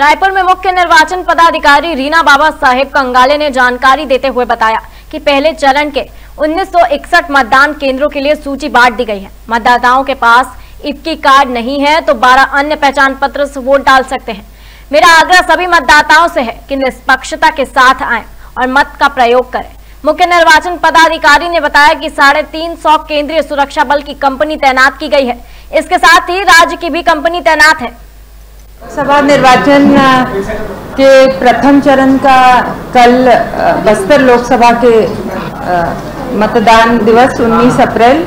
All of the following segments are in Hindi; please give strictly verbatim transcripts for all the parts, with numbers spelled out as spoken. रायपुर में मुख्य निर्वाचन पदाधिकारी रीना बाबा साहेब कंगाले ने जानकारी देते हुए बताया कि पहले चरण के उन्नीस सौ इकसठ मतदान केंद्रों के लिए सूची बांट दी गई है। मतदाताओं के पास इफ्की कार्ड नहीं है तो बारह अन्य पहचान पत्र से वोट डाल सकते हैं। मेरा आग्रह सभी मतदाताओं से है कि निष्पक्षता के साथ आएं और मत का प्रयोग करें। मुख्य निर्वाचन पदाधिकारी ने बताया कि साढ़े तीन सौ केंद्रीय सुरक्षा बल की कंपनी तैनात की गई है। इसके साथ ही राज्य की भी कंपनी तैनात है। लोकसभा निर्वाचन के प्रथम चरण का कल बस्तर लोकसभा के मतदान दिवस उन्नीस अप्रैल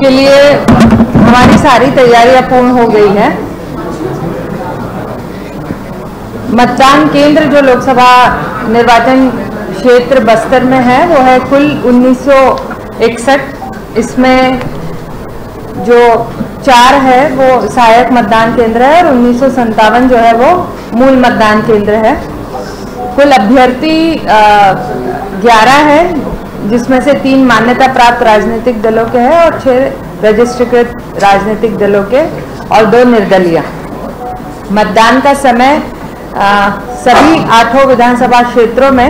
के लिए हमारी सारी तैयारियां पूर्ण हो गई है। मतदान केंद्र जो लोकसभा निर्वाचन क्षेत्र बस्तर में है वो है कुल उन्नीस सौ इकसठ। इसमें जो चार है वो सहायक मतदान केंद्र है और उन्नीस सौ संतावन जो है वो मूल मतदान केंद्र है। कुल अभ्यर्थी ग्यारह है, जिसमें से तीन मान्यता प्राप्त राजनीतिक दलों के हैं और छह रजिस्ट्रीकृत राजनीतिक दलों के और दो निर्दलीय। मतदान का समय आ, सभी आठों विधानसभा क्षेत्रों में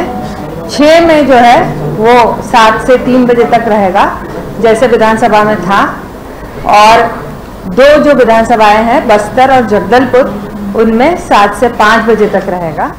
छः में जो है वो सात से तीन बजे तक रहेगा, जैसे विधानसभा में था। और दो जो विधानसभाएं हैं बस्तर और जगदलपुर, उनमें सात से पाँच बजे तक रहेगा।